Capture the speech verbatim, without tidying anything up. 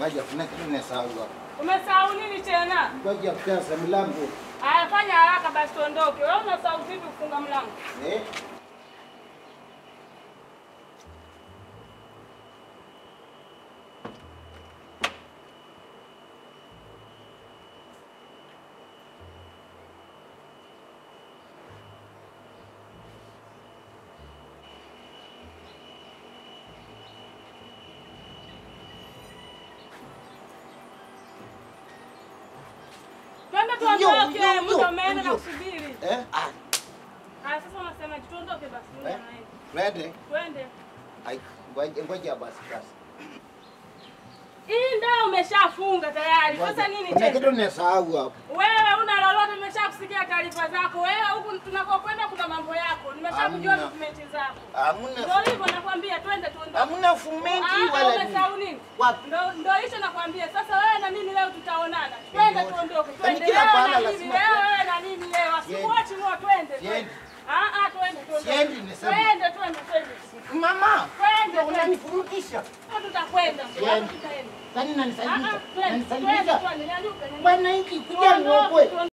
Maji tunakiona sawa. Umesahau nini tena? Maji ya pesa mlango. Haya fanya haraka basi tuondoke. Wewe unasahau vipi kufunga mlango? Eh? Tuondoke, muda mene na kusubiri. Eh? Ah. Ah, sasa unasema tuondoke basi mimi na yeye. Twende. Twende. Ai, ngoja ngoja basi basi. Hii ndio umeshafunga tayari. Sasa nini tena? Kuna kitu nimesahau hapo. Wewe una lolote nimeshakusikia taarifa zako. Wewe huku tunakokwenda kuna mambo yako. Nimeshakujua document zako. Hamuna. Ndio hivyo nakwambia twende tuondoke. Hamuna fumenti wala nini. Umesahau nini? Ndio ndio hicho nakwambia. Sasa wewe na mimi leo tutaonana. Twende tuondoke. Twende. Wewe na mimi leo asikuachi mwa twende. Twende. Ah ah twende tuondoke. Twende nimesema. Twende twende twende. Mama, twende unanifurukisha. Tutakwenda. Twende. Tani na nisaidia. Nisaidia. Bwana hiki kuja niokoe.